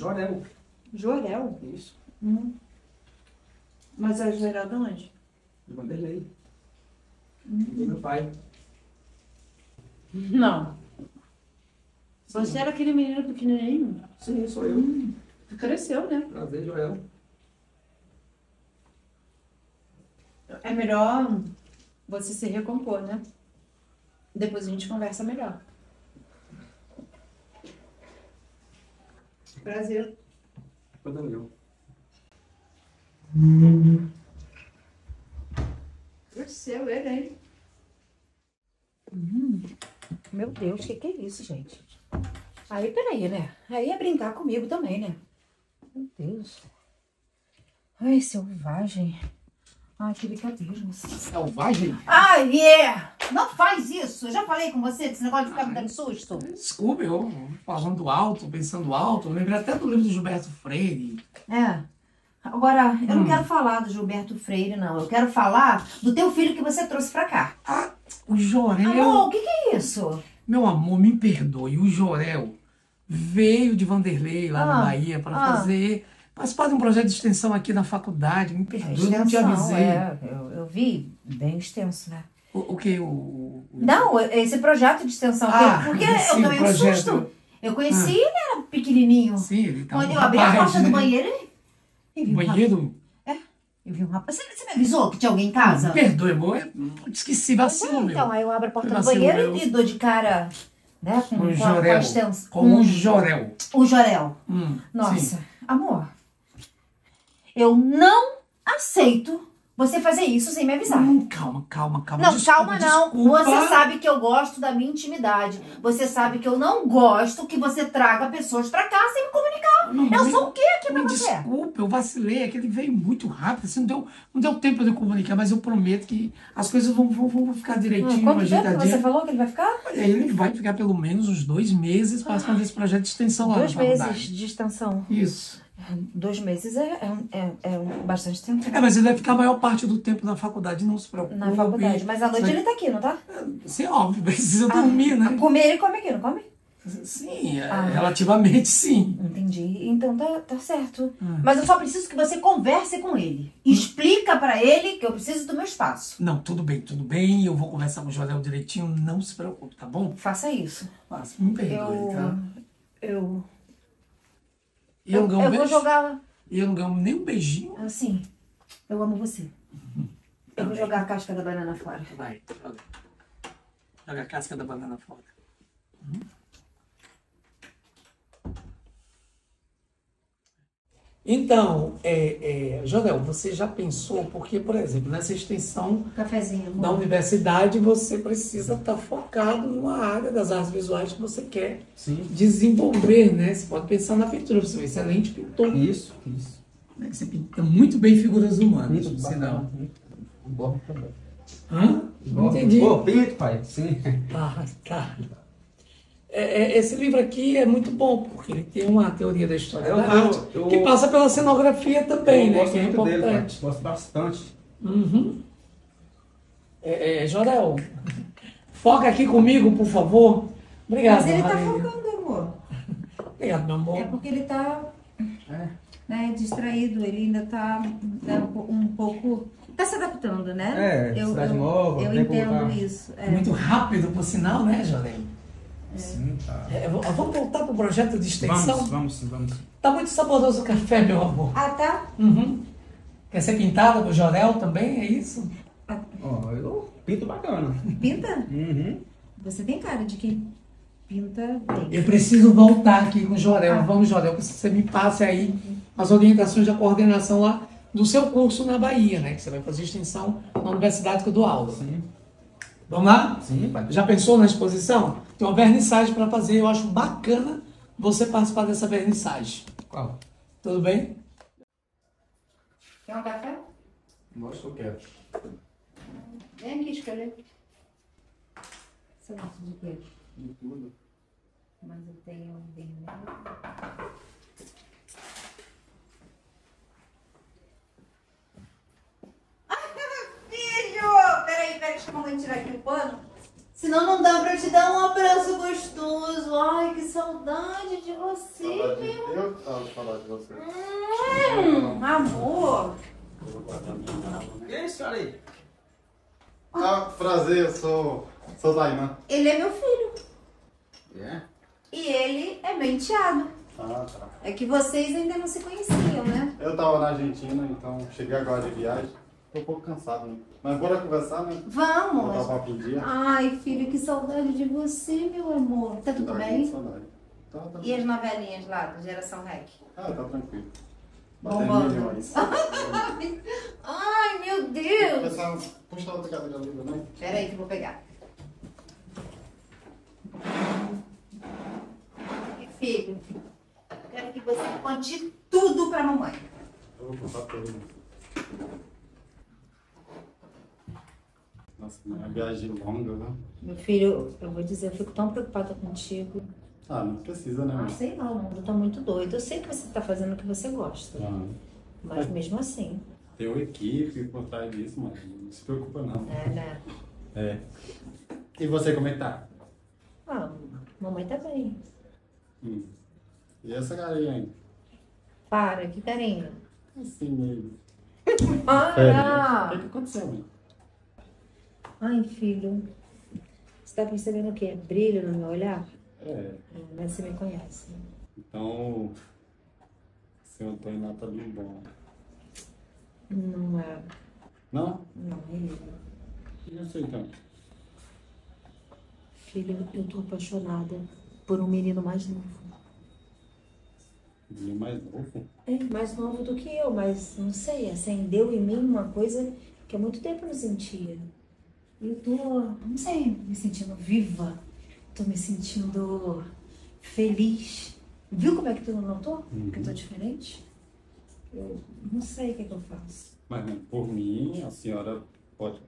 Jorel. Jorel? Isso. Mas é Jorel de onde? De Vanderlei. Do meu pai. Não. Sim. Você era aquele menino pequenininho? Sim, sou eu. Cresceu, né? Prazer, Joel. É melhor você se recompor, né? Depois a gente conversa melhor. Prazer. Prazer meu. Cresceu ele, hein? Meu Deus, o que é isso, gente? Aí, peraí, né? Aí é brincar comigo também, né? Meu Deus. Ai, selvagem. Ai, que brincadeira. Selvagem? Ai, não faz isso. Eu já falei com você desse negócio de ficar me dando susto. Desculpa, eu falando alto, pensando alto. Eu lembrei até do livro do Gilberto Freire. É. Agora, eu não quero falar do Gilberto Freire, não. Eu quero falar do teu filho que você trouxe pra cá. Ah, o Jorel. Amor, o que é isso? Meu amor, me perdoe. O Jorel veio de Vanderlei, lá na Bahia, para participar de um projeto de extensão aqui na faculdade. Me perdoe, extensão, não te avisei. É, eu vi, bem extenso, né? O que? Não, esse projeto de extensão. Porque eu tomei um susto. Eu conheci ele, era pequenininho. Sim, ele estava. Quando eu abri a porta do banheiro, ele... Banheiro? É, eu vi um rapaz. Você me avisou que tinha alguém em casa? Me perdoe, amor. Eu esqueci, vacilo, meu. Então, aí eu abro a porta do banheiro e dou de cara... Né? Com o Jorel. Com o Jorel. O Jorel. Nossa, sim. Amor, eu não aceito você fazer isso sem me avisar. Calma, calma, calma. Não, desculpa, calma não. Desculpa. Você sabe que eu gosto da minha intimidade. Você sabe que eu não gosto que você traga pessoas pra cá sem me comunicar. Não, eu sou o quê aqui pra você? Desculpa, eu vacilei. É que ele veio muito rápido. Assim, não deu tempo de eu comunicar, mas eu prometo que as coisas vão ficar direitinho. Quanto tempo você falou que ele vai ficar? Ele vai ficar pelo menos uns 2 meses participando desse projeto de extensão lá na faculdade. 2 meses de extensão? Isso. 2 meses é bastante tempo. É, mas ele vai ficar a maior parte do tempo na faculdade, não se preocupe. Na faculdade, mas à noite ele tá aqui, não tá? Sim, óbvio, precisa dormir, né? Comer ele come aqui, não come? Sim, relativamente sim. Entendi, então tá certo. Mas eu só preciso que você converse com ele. Explica pra ele que eu preciso do meu espaço. Não, tudo bem, eu vou conversar com o Jorel direitinho, não se preocupe, tá bom? Faça isso. Faça, me perdoe, tá? Eu não ganho eu vou jogar... Eu não ganho nem um beijinho. Assim, eu amo você. Eu vou jogar a casca da banana fora. Vai, joga. Joga a casca da banana fora. Então, Jorel, você já pensou, porque, por exemplo, nessa extensão da universidade, você precisa estar focado numa área das artes visuais que você quer desenvolver, né? Você pode pensar na pintura, você é um excelente pintor. Isso. Você pinta muito bem figuras humanas, por sinal. Borro também. Não entendi. Pô, pinto, pai. Sim. Tá. Esse livro aqui é muito bom, porque ele tem uma teoria da história da arte, que passa pela cenografia também, né? Que é importante. Dele, gosto bastante. Jorel, foca aqui comigo, por favor. Obrigado, mas ele tá focando, amor. Obrigado, meu amor. É porque ele tá distraído, ele ainda tá um pouco... Tá se adaptando, né? Cidade nova, eu entendo isso. Muito rápido, por sinal, né, Jorel? Sim, tá. Vamos voltar pro projeto de extensão? Vamos. Tá muito saboroso o café, meu amor. Tá? Quer ser pintada do Jorel também, é isso? Eu pinto bacana. Pinta? Você tem cara de que pinta bem. Eu preciso voltar aqui com o Jorel. Vamos, Jorel, que você me passe aí as orientações da coordenação lá do seu curso na Bahia, né? Que você vai fazer extensão na universidade que eu dou aula. Sim. Vamos lá? Sim, pai. Já pensou na exposição? Tem uma vernissagem para fazer. Eu acho bacana você participar dessa vernissagem. Qual? Tudo bem? Quer um café? Nossa, eu quero. Vem aqui escolher. Você gosta de quê? De tudo. Mas eu tenho um vermelho. Filho! Peraí, deixa eu tirar aqui o pano. Senão não dá pra te dar um abraço gostoso. Ai, que saudade de você, meu. Eu tava falando de você. Amor. Quem é esse cara aí? Ah, prazer, eu sou Zainan. Ele é meu filho. É? E ele é meu enteado. Ah, tá. É que vocês ainda não se conheciam, né? Eu tava na Argentina, então cheguei agora de viagem. Tô um pouco cansado, né? Mas bora conversar, né? Vamos! Ai, filho, que saudade de você, meu amor. Tá tudo bem? Tá. E as novelinhas lá, da Geração REC? Ah, tá tranquilo. Bombando. Ai, meu Deus! Pessoal, puxa outra cadeira ali, né? Pera aí que eu vou pegar. Filho, eu quero que você conte tudo pra mamãe. Eu vou contar tudo. Nossa, é uma viagem longa, né? Meu filho, eu vou dizer, eu fico tão preocupada contigo. Ah, não precisa, né? Ah, sei lá, o mundo tá muito doido. Eu sei que você tá fazendo o que você gosta. Ah. Mas mesmo assim... Tem uma equipe por trás disso, mas não se preocupa não. É, né? É. E você, como é que tá? Ah, mamãe tá bem. E essa carinha aí? Para, que carinha? Assim mesmo. Para! O que aconteceu, mãe? Ai, filho, você tá percebendo o quê? Brilho no meu olhar? É. Mas você me conhece. Então, seu Antônio lá tá bem bom. Não é. Não? Não, é ele. E você, então? Filho, eu tô apaixonada por um menino mais novo. Menino mais novo? É, mais novo do que eu, mas não sei, acendeu em mim uma coisa que há muito tempo eu não sentia. Eu tô, não sei, me sentindo viva, tô me sentindo feliz. Viu como é que tu não notou? Uhum. Que eu tô diferente? Eu não sei o que é que eu faço. Mas por mim, a senhora pode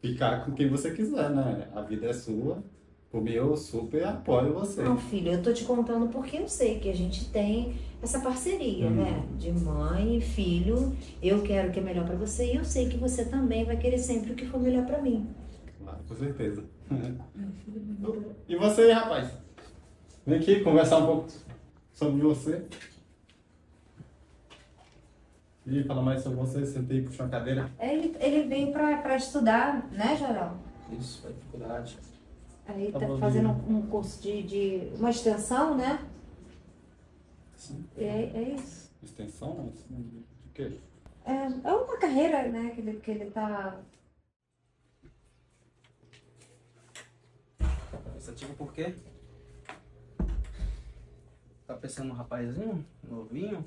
ficar com quem você quiser, né? A vida é sua, por mim eu super apoio você. Não, filho, eu tô te contando porque eu sei que a gente tem essa parceria, né? De mãe e filho, eu quero o que é melhor pra você e eu sei que você também vai querer sempre o que for melhor pra mim. Claro, com certeza. E você aí, rapaz? Vem aqui conversar um pouco sobre você. E falar mais sobre você, sentei e puxou a cadeira. Ele veio pra estudar, né, Geraldo? Isso, pra dificuldade. Aí tá fazendo um curso de uma extensão, né? Sim. É isso. Extensão? De quê? É uma carreira, né? Que ele tá... Pensativa por quê? Tá pensando num rapazinho? Novinho?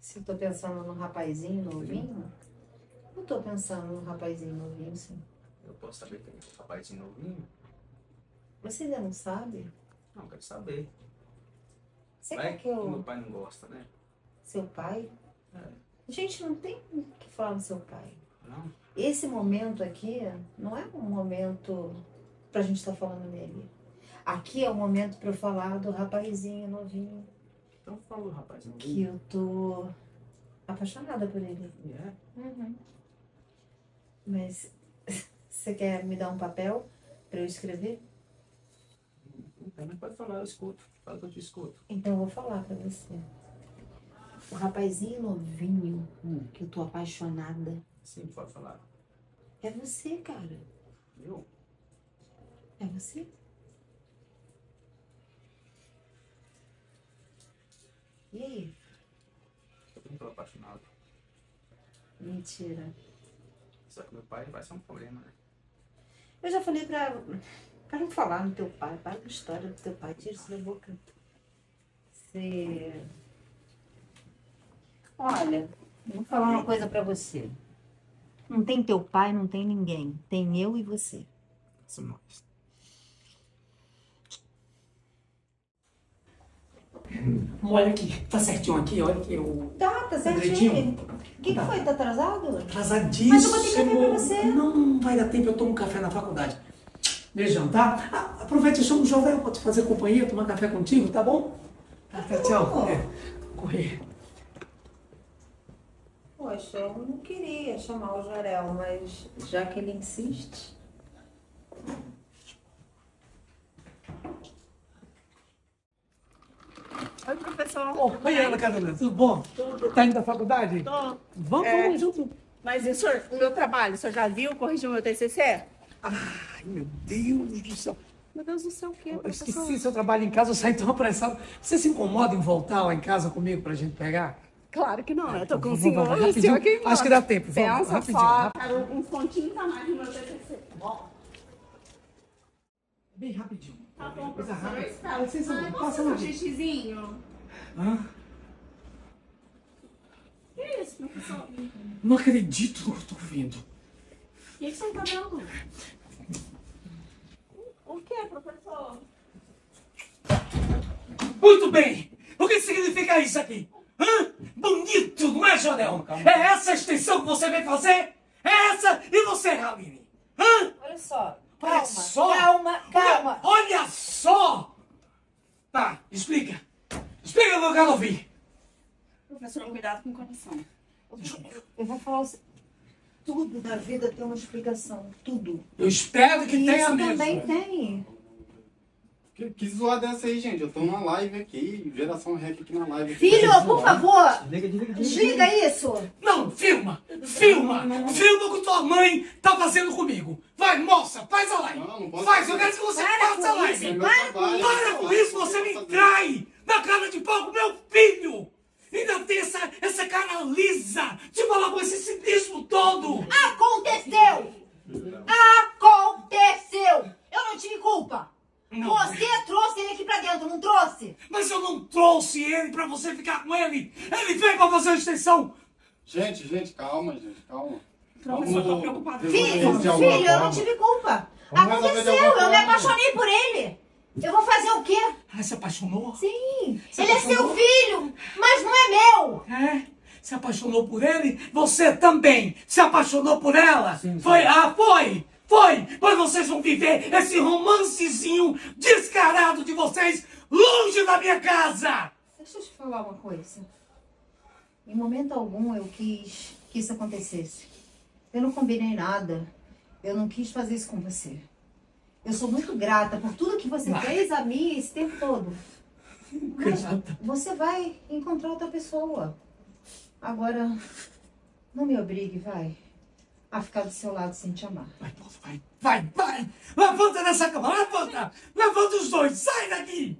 Se eu tô pensando num rapazinho novinho? Eu tô pensando num rapazinho novinho, sim. Eu posso saber que é um rapazinho novinho? Você ainda não sabe? Não, quero saber. Você quer que eu... Meu pai não gosta, né? Seu pai? É. Gente, não tem o que falar do seu pai. Não? Esse momento aqui não é um momento pra gente estar falando nele. Aqui é o momento pra eu falar do rapazinho novinho. Então fala do rapazinho novinho. Que eu tô apaixonada por ele. É? Yeah. Uhum. Mas você quer me dar um papel pra eu escrever? Não pode falar, eu escuto. Fala que eu te escuto. Então eu vou falar pra você. O rapazinho novinho que eu tô apaixonada. Sim, pode falar. É você, cara. Eu? É você? E aí? Eu não tô apaixonado. Mentira. Só que meu pai vai ser um problema, né? Eu já falei pra... Para não falar no teu pai, para com a história do teu pai, tira isso da boca. Você... Olha, vou falar uma coisa pra você. Não tem teu pai, não tem ninguém. Tem eu e você. Somos. Olha aqui, tá certinho aqui, olha aqui. Eu... Tá certinho. O que foi? Tá atrasado? Atrasadíssimo. Mas eu botei café pra você. Não vai dar tempo, eu tomo café na faculdade. Beijão, tá? Ah, aproveita, chama o João, pra te fazer companhia, tomar café contigo, tá bom? Até tchau. É, correr. Poxa, eu não queria chamar o Jorel, mas já que ele insiste... Oi, professor. Oi, Ana Carolina, tudo bom? Tudo. Tá indo da faculdade? Tô. Vamos junto. Mas, e, senhor, o meu trabalho, o senhor já viu? Corrigiu meu TCC? Ai, meu Deus do céu. Meu Deus do céu, o quê, professor? Eu esqueci seu trabalho em casa, eu saí tão apressado. Você se incomoda em voltar lá em casa comigo pra gente pegar? Claro que não, eu tô com o senhor. Acho que dá tempo, vamos. Pensa só, quero um pontinho a mais do meu TCC, tá bom? Bem rapidinho. Tá bom, coisa rápida. Passa um xixizinho. Hã? Que é isso, professor? Não acredito no que eu tô ouvindo. E aí, você tá vendo? O que, professor? Muito bem! O que significa isso aqui? Hã? Bonito, não é, Jonel? É essa a extensão que você vem fazer? É essa e você, Raline? Hã? Olha só. Calma, só. Calma. Olha só! Tá, explica. Explica o que eu quero ouvir. Professor, cuidado com o coração. Eu vou falar assim. Tudo na vida tem uma explicação. Tudo. Eu espero que tenha mesmo. Isso também tem. Que zoada é essa aí, gente? Eu tô numa live aqui, Geração REC aqui na live. Filho, por favor! Desliga isso! Não, filma! Filma! Não. Filma o que tua mãe tá fazendo comigo! Vai, moça, faz a live! Não, não posso fazer. Eu quero que você faça a live! É para com isso, você me trai! Na cara de pau com meu filho! Ainda tem essa cara lisa de falar com esse cinismo todo! Aconteceu! Aconteceu! Eu não tive culpa! Não. Você trouxe ele aqui pra dentro, não trouxe? Mas eu não trouxe ele pra você ficar com ele! Ele veio pra fazer a extensão! Gente, calma, gente, calma. Professor, tô preocupada. Filho, eu não tive culpa. Aconteceu, eu me apaixonei por ele. Eu vou fazer o quê? Ah, se apaixonou? Sim, ele é seu filho, mas não é meu. É? Se apaixonou por ele, você também se apaixonou por ela? Sim. Foi! Mas vocês vão viver esse romancezinho descarado de vocês longe da minha casa! Deixa eu te falar uma coisa. Em momento algum eu quis que isso acontecesse. Eu não combinei nada. Eu não quis fazer isso com você. Eu sou muito grata por tudo que você fez a mim esse tempo todo. Mas você vai encontrar outra pessoa. Agora, não me obrigue, vai. A ficar do seu lado sem te amar. Vai! Levanta dessa cama, levanta! Levanta os dois, sai daqui!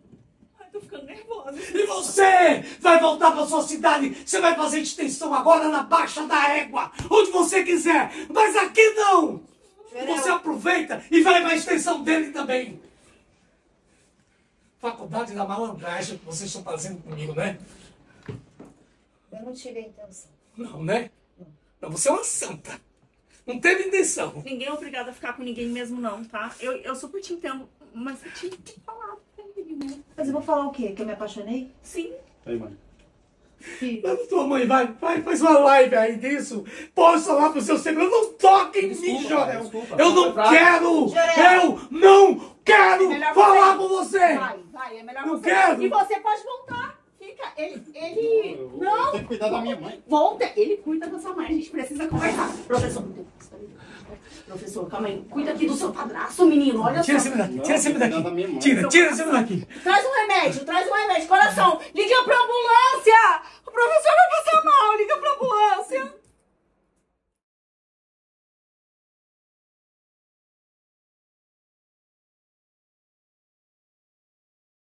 Ai, tô ficando nervosa. E você vai voltar pra sua cidade, você vai fazer extensão agora na Baixa da Égua, onde você quiser, mas aqui não! Você aproveita e vai pra extensão dele também. Faculdade da malandragem que vocês estão fazendo comigo, né? Eu não tive a intenção. Não, né? Não, você é uma santa. Não teve intenção. Ninguém é obrigado a ficar com ninguém mesmo, não, tá? Eu super te entendo, mas eu tinha que falar pra ele, né? Mas eu vou falar o quê? Que eu me apaixonei? Sim. Aí, mãe. Sim. Mas tua mãe, vai, faz uma live aí disso. Posta lá pro seu segredo. Não toque em mim, Jorel. Eu não quero! Jorel. Eu não quero é falar com você! Vai, é melhor não você. Quero! E você pode voltar. Ele... Não! Tem que cuidar da minha mãe. Volta! Ele cuida da sua mãe. A gente precisa conversar. Professor, calma aí. Cuida aqui do seu padrasto, menino. Olha só. Tira sempre daqui. Tira sempre daqui. Traz um remédio. Coração, liga pra ambulância. O professor vai passar mal. Liga pra ambulância.